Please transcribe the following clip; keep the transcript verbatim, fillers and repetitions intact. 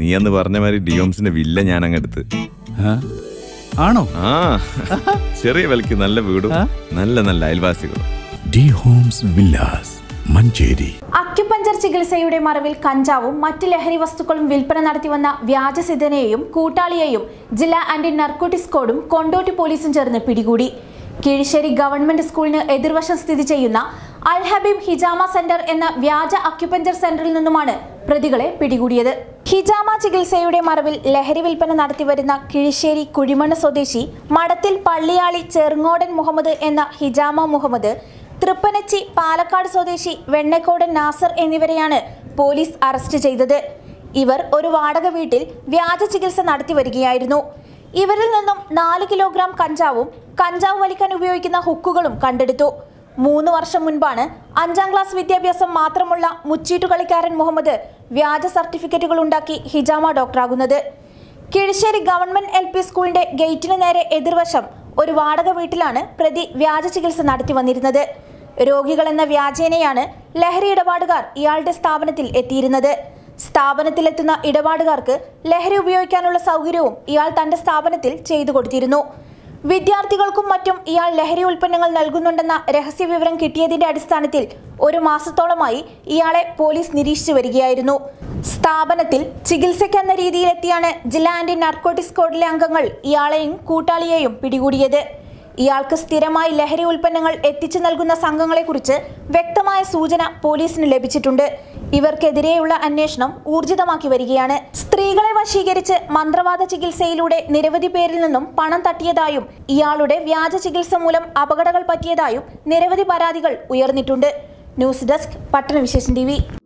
നീ അന്ന് പറഞ്ഞ മാതിരി ഡിയോംസിന്റെ വില്ല ഞാൻ അങ്ങെടുത്ത്. ആണോ? ആ, ചെറിയ വിലക്ക് നല്ല വീടും നല്ല നല്ല അയൽവാസികളും. D Holmes villas Manjeri. Acupuncture ചികിത്സയുടെ മറവിൽ കഞ്ചാവും മറ്റ് ലഹരി വസ്തുക്കളും വിൽപ്പന നടത്തിവന്ന വ്യാജസിദ്ധനെയും കൂട്ടാളിയെയും ജില്ലാ ആന്റി നർക്കോട്ടിക്സ് സ്ക്വാഡും കൊണ്ടോട്ടി പോലീസും ചേർന്ന് പിടികൂടി. കീഴ്ശ്ശേരി ഗവൺമെന്റ് സ്കൂളിന് എതിർവശം സ്ഥിതി ചെയ്യുന്ന അൽ ഹബീബ് ഹിജാമ സെന്റർ എന്ന വ്യാജ അക്യുപഞ്ചർ സെന്ററിൽ നിന്നുമാണ് പ്രതികളെ പിടികൂടിയത്. ഹിജാമ ചികിത്സയുടെ മറവിൽ ലഹരി വിൽപ്പന നടത്തിവരുന്ന കീഴ്ശ്ശേരി കുഴിമണ്ണ സ്വദേശി മടത്തിൽ പള്ളിയാളി ചെറുങ്ങോടൻ മുഹമ്മദ് എന്ന ഹിജാമ മുഹമ്മദ്, തൃപ്പനച്ചി പാലക്കാട് സ്വദേശി വെണ്ണക്കോടൻ നാസർ എന്നിവരെയാണ് പോലീസ് അറസ്റ്റ് ചെയ്തത്. ഇവർ ഒരു വാടക വീട്ടിൽ വ്യാജ ചികിത്സ നടത്തി വരികയായിരുന്നു. ഇവരിൽ നിന്നും നാല് കിലോഗ്രാം കഞ്ചാവും കഞ്ചാവ് വലിക്കാൻ ഉപയോഗിക്കുന്ന ഹുക്കുകളും കണ്ടെടുത്തു. മൂന്ന് വർഷം മുൻപാണ് അഞ്ചാം ക്ലാസ് വിദ്യാഭ്യാസം മാത്രമുള്ള മുച്ചീട്ടു കളിക്കാരൻ മുഹമ്മദ് വ്യാജ സർട്ടിഫിക്കറ്റുകൾ ഉണ്ടാക്കി ഹിജാമ ഡോക്ടറാകുന്നത്. കീഴ്ശ്ശേരി ഗവൺമെന്റ് എൽ പി സ്കൂളിന്റെ ഗേറ്റിന് നേരെ എതിർവശം ഒരു വാടക വീട്ടിലാണ് പ്രതി വ്യാജ ചികിത്സ നടത്തി വന്നിരുന്നത്. രോഗികളെന്ന വ്യാജേനയാണ് ലഹരി ഇടപാടുകാർ ഇയാളുടെ സ്ഥാപനത്തിൽ എത്തിയിരുന്നത്. സ്ഥാപനത്തിലെത്തുന്ന ഇടപാടുകാർക്ക് ലഹരി ഉപയോഗിക്കാനുള്ള സൗകര്യവും ഇയാൾ തന്റെ സ്ഥാപനത്തിൽ ചെയ്തു കൊടുത്തിരുന്നു. വിദ്യാർത്ഥികൾക്കും മറ്റും ഇയാൾ ലഹരി ഉൽപ്പന്നങ്ങൾ നൽകുന്നുണ്ടെന്ന രഹസ്യ വിവരം കിട്ടിയതിന്റെ അടിസ്ഥാനത്തിൽ ഒരു മാസത്തോളമായി ഇയാളെ പോലീസ് നിരീക്ഷിച്ചു വരികയായിരുന്നു. സ്ഥാപനത്തിൽ ചികിത്സയ്ക്കെന്ന രീതിയിലെത്തിയാണ് ജില്ലാ ആന്റി നാർക്കോട്ടിക്സ് സ്ക്വാഡിലെ അംഗങ്ങൾ ഇയാളെയും കൂട്ടാളിയെയും പിടികൂടിയത്. ഇയാൾക്ക് സ്ഥിരമായി ലഹരി ഉൽപ്പന്നങ്ങൾ എത്തിച്ചു നൽകുന്ന സംഘങ്ങളെക്കുറിച്ച് വ്യക്തമായ സൂചന പോലീസിന് ലഭിച്ചിട്ടുണ്ട്. ഇവർക്കെതിരെയുള്ള അന്വേഷണം ഊർജിതമാക്കി വരികയാണ്. സ്ത്രീകളെ വശീകരിച്ച് മന്ത്രവാദ ചികിത്സയിലൂടെ നിരവധി പേരിൽ നിന്നും പണം തട്ടിയതായും ഇയാളുടെ വ്യാജ ചികിത്സ മൂലം അപകടങ്ങൾ പറ്റിയതായും നിരവധി പരാതികൾ ഉയർന്നിട്ടുണ്ട്. News desk Pattanavishesham T V.